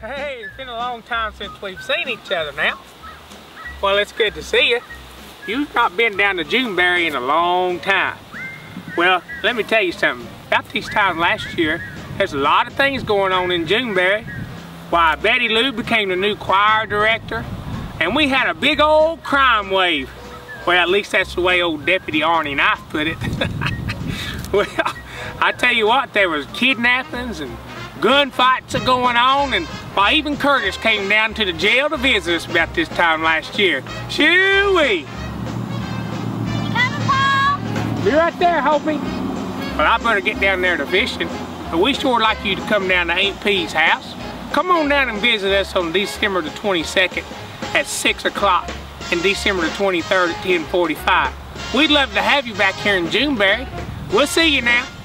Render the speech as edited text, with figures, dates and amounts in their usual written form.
Hey, it's been a long time since we've seen each other now. Well, it's good to see you. You've not been down to Juneberry in a long time. Well, let me tell you something. About this time last year, there's a lot of things going on in Juneberry. Why, Betty Lou became the new choir director, and we had a big old crime wave. Well, at least that's the way old Deputy Arnie and I put it. Well, I tell you what, there was kidnappings and gunfights are going on, and why even Curtis came down to the jail to visit us about this time last year. Chewy! You coming, Paul? Be right there, Hopi. Well, I better get down there to fishing. But we sure like you to come down to Aunt Pea's house. Come on down and visit us on December the 22nd at 6 o'clock and December the 23rd at 10:45. We'd love to have you back here in Juneberry. We'll see you now.